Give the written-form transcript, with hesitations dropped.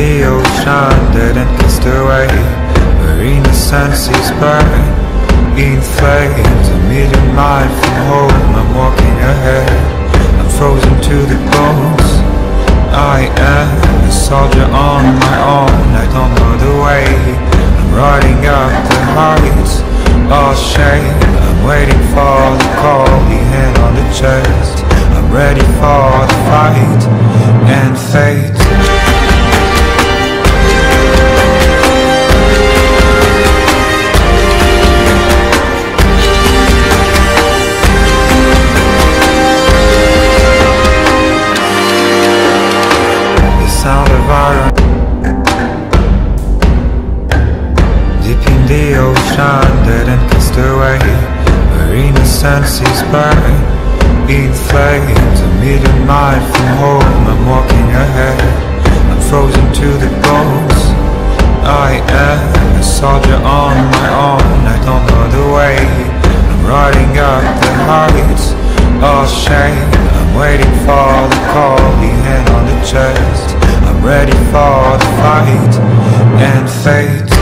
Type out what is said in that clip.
the ocean didn't kissed away. Her innocence is burned in flames. A million miles from home, I'm walking ahead. I'm frozen to the bones. I am a soldier on my own. I don't know the way. I'm riding up the heights, all shame. I'm waiting for the call, the hand on the chest. I'm ready for the fight and fate. Sound of iron deep in the ocean, dead and kissed away. Her innocence is buried in flames. A million miles from home, I'm walking ahead. I'm frozen to the bones. I am a soldier on my own. I don't know the way. I'm riding up the heights, all shame. I'm waiting for the call, the hand on the chest. I'm ready for the fight and fate.